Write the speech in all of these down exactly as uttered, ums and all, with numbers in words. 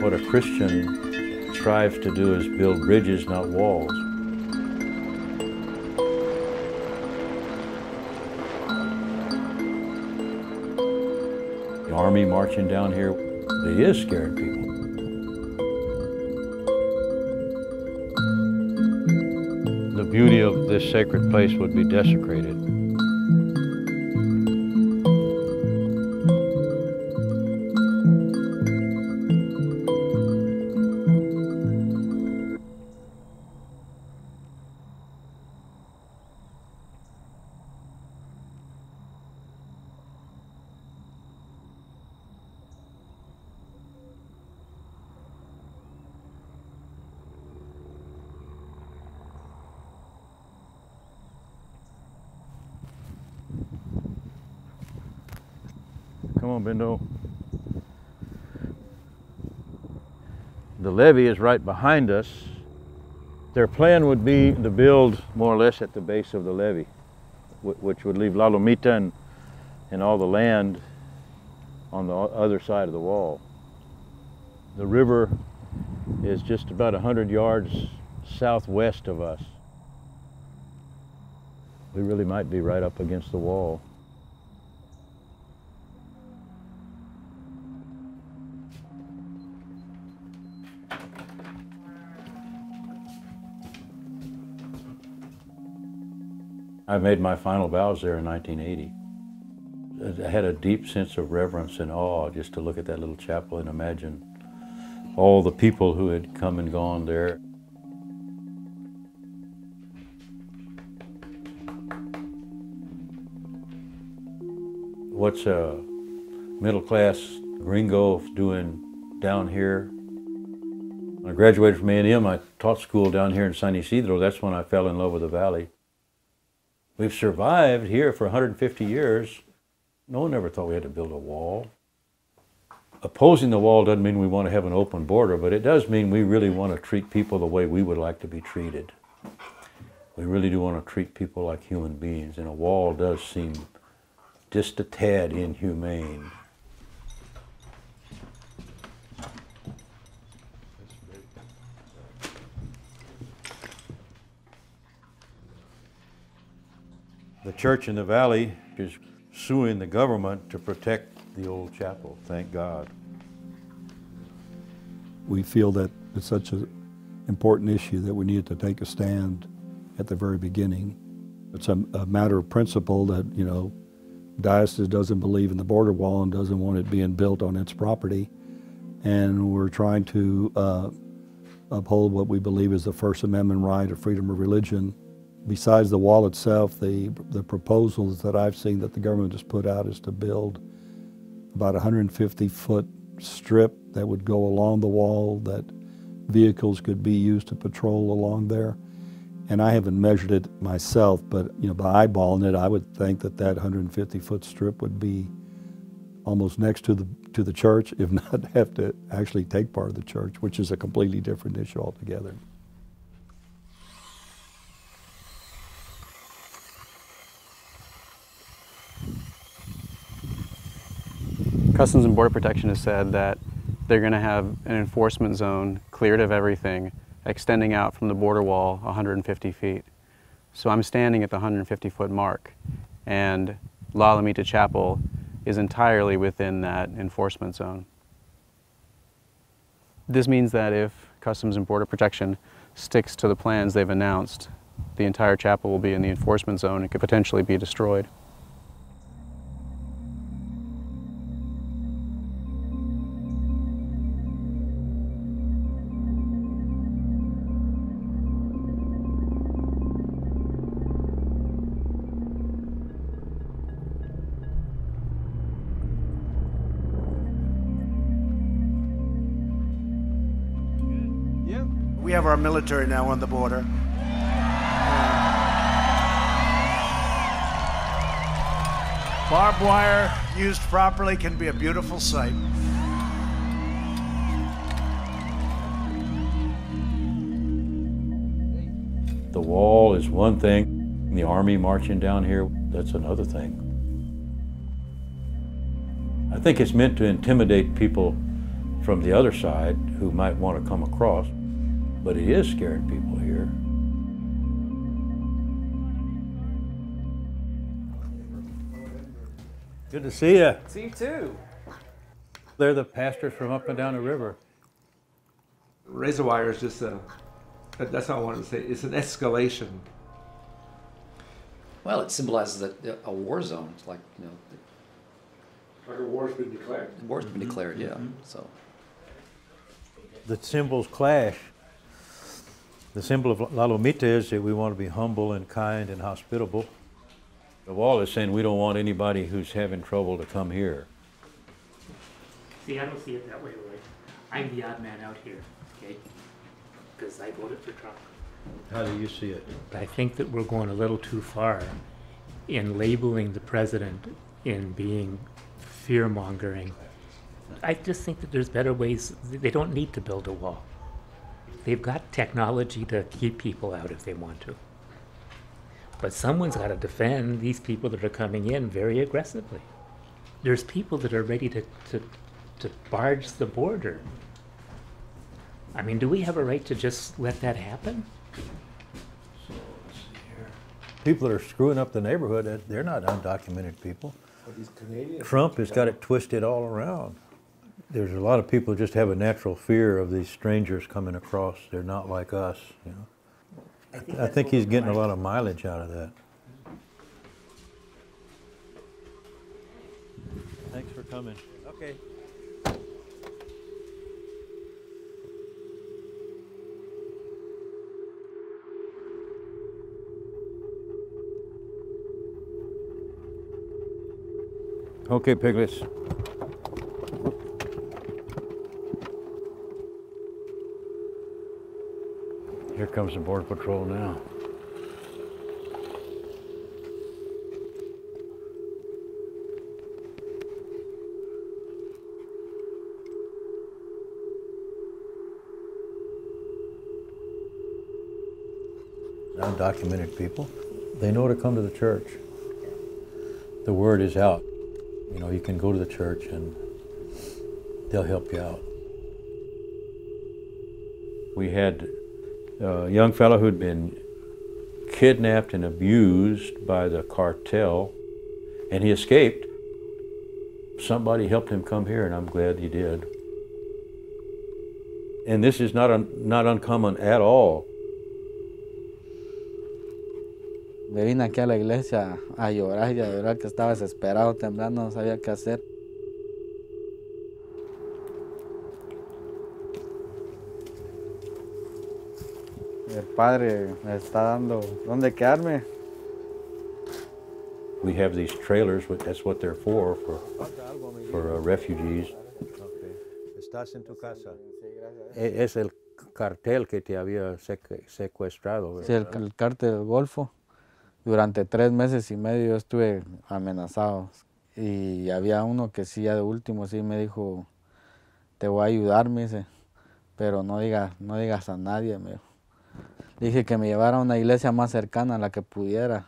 What a Christian strives to do is build bridges, not walls. The army marching down here, it is scaring people. The beauty of this sacred place would be desecrated. Bendo. The levee is right behind us. Their plan would be to build more or less at the base of the levee, which would leave La Lomita and, and all the land on the other side of the wall. The river is just about one hundred yards southwest of us. We really might be right up against the wall. I made my final vows there in nineteen eighty. I had a deep sense of reverence and awe just to look at that little chapel and imagine all the people who had come and gone there. What's a middle-class gringo doing down here? When I graduated from A and M, I taught school down here in San Ysidro. That's when I fell in love with the valley. We've survived here for one hundred fifty years. No one ever thought we had to build a wall. Opposing the wall doesn't mean we want to have an open border, but it does mean we really want to treat people the way we would like to be treated. We really do want to treat people like human beings, and a wall does seem just a tad inhumane. The church in the valley is suing the government to protect the old chapel, thank God. We feel that it's such an important issue that we needed to take a stand at the very beginning. It's a, a matter of principle that, you know, diocese doesn't believe in the border wall and doesn't want it being built on its property. And we're trying to uh, uphold what we believe is the First Amendment right of freedom of religion. Besides the wall itself, the, the proposals that I've seen that the government has put out is to build about a one hundred fifty foot strip that would go along the wall that vehicles could be used to patrol along there. And I haven't measured it myself, but you know, by eyeballing it, I would think that that one hundred fifty foot strip would be almost next to the, to the church, if not have to actually take part of the church, which is a completely different issue altogether. Customs and Border Protection has said that they're going to have an enforcement zone cleared of everything, extending out from the border wall one hundred fifty feet. So I'm standing at the one hundred fifty foot mark, and La Lomita Chapel is entirely within that enforcement zone. This means that if Customs and Border Protection sticks to the plans they've announced, the entire chapel will be in the enforcement zone and could potentially be destroyed. We have our military now on the border. Uh, barbed wire used properly can be a beautiful sight. The wall is one thing. The army marching down here, that's another thing. I think it's meant to intimidate people from the other side who might want to come across, but it is scaring people here. Good to see you. See you too. They're the pastors from up and down the river. Razor wire is just a, that's not what I wanted to say, it's an escalation. Well, it symbolizes a, a war zone. It's like, you know. Like a war's been declared. A war's been mm-hmm. declared, yeah. Mm-hmm. So the symbols clash. The symbol of La Lomita is that we want to be humble and kind and hospitable. The wall is saying we don't want anybody who's having trouble to come here. See, I don't see it that way, Roy. I'm the odd man out here, okay? Because I voted for Trump. How do you see it? I think that we're going a little too far in labeling the president in being fear-mongering. I just think that there's better ways. They don't need to build a wall. They've got technology to keep people out if they want to. But someone's got to defend these people that are coming in very aggressively. There's people that are ready to, to, to barge the border. I mean, do we have a right to just let that happen? So let's see here. People that are screwing up the neighborhood, they're not undocumented people. Well, these Canadians, Trump has got it twisted all around. There's a lot of people who just have a natural fear of these strangers coming across. They're not like us, you know. I think, I think he's getting a lot of mileage out of that. Thanks for coming. Okay. Okay, piglets. Here comes the Border Patrol now. Undocumented people, they know to come to the church. The word is out. You know, you can go to the church and they'll help you out. We had a young fellow who'd been kidnapped and abused by the cartel, and he escaped. Somebody helped him come here, and I'm glad he did. And this is not, un not uncommon at all. Me vine aquí a la iglesia a llorar y a llorar, que estaba desesperado, temblando, no sabía qué hacer. El padre me está dando dónde quedarme. We have these trailers, that's what they're for, for, for uh, refugees. Estás en tu casa. Es el cartel que te había secuestrado. Sí, el, el cartel del golfo. Durante tres meses y medio yo estuve amenazado y había uno que sí, ya de último, sí me dijo, te voy a ayudar, me dice, pero no digas, no digas a nadie, me dijo. Dije que me llevara a una iglesia más cercana a la que pudiera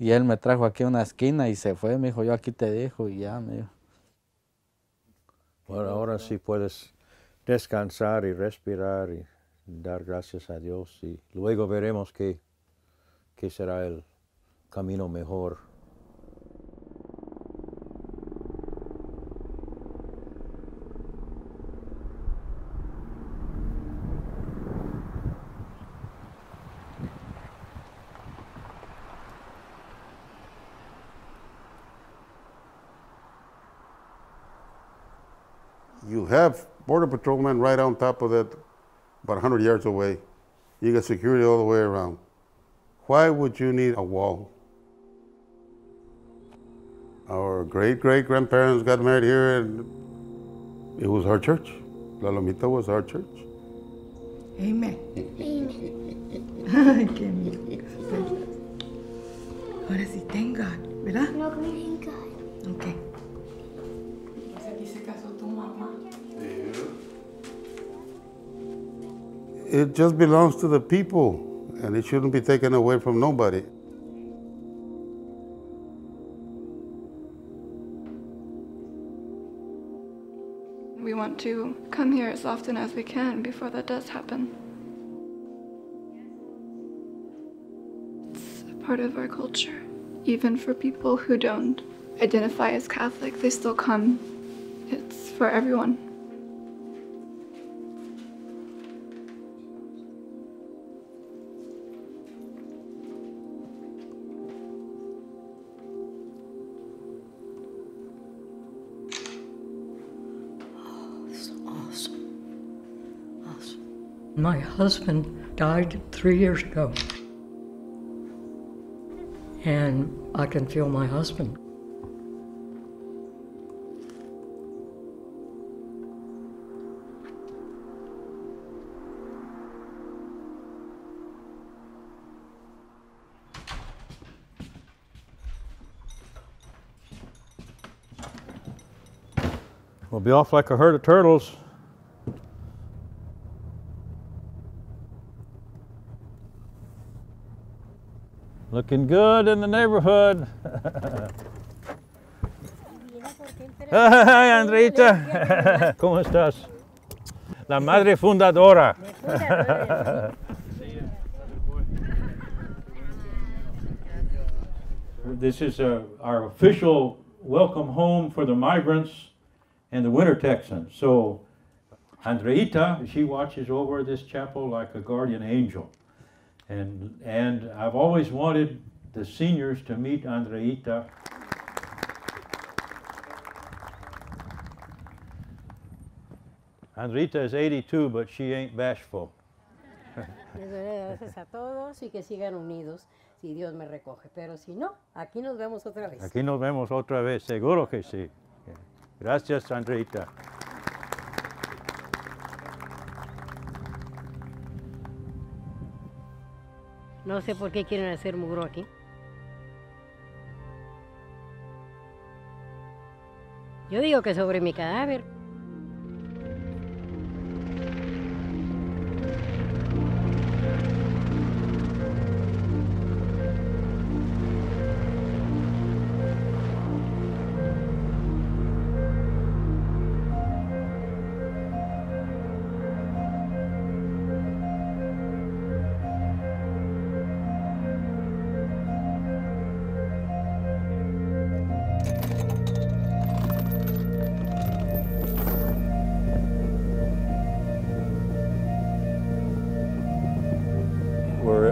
y él me trajo aquí a una esquina y se fue, me dijo, yo aquí te dejo y ya, me dijo. Bueno, ahora sí puedes descansar y respirar y dar gracias a Dios y luego veremos qué. Que será el camino mejor. You have Border Patrolmen right on top of that, about a hundred yards away. You got security all the way around. Why would you need a wall? Our great-great-grandparents got married here, and it was our church. La Lomita was our church. Amen. Amen. Qué miedo. Ahora sí, thank God, ¿verdad? No, thank God. Okay. O sea, aquí se casó tu mamá. It just belongs to the people. And it shouldn't be taken away from nobody. We want to come here as often as we can before that does happen. It's a part of our culture. Even for people who don't identify as Catholic, they still come. It's for everyone. My husband died three years ago, and I can feel my husband. We'll be off like a herd of turtles. Looking good in the neighborhood. Hey, Andreita. ¿Cómo estás? La madre fundadora. This is a, our official welcome home for the migrants and the winter Texans. So Andreita, she watches over this chapel like a guardian angel. And, and I've always wanted the seniors to meet Andreita. Andreita is eighty-two, but she ain't bashful. Gracias a todos y que sigan unidos si Dios me recoge. Pero si no, aquí nos vemos otra vez. Aquí nos vemos otra vez, seguro que sí. Gracias, Andreita. No sé por qué quieren hacer mugro aquí. Yo digo que sobre mi cadáver.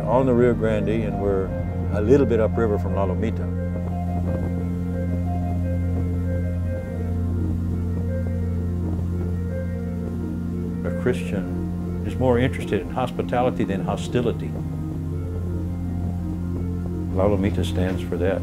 On the Rio Grande, and we're a little bit upriver from La Lomita. A Christian is more interested in hospitality than hostility. La Lomita stands for that.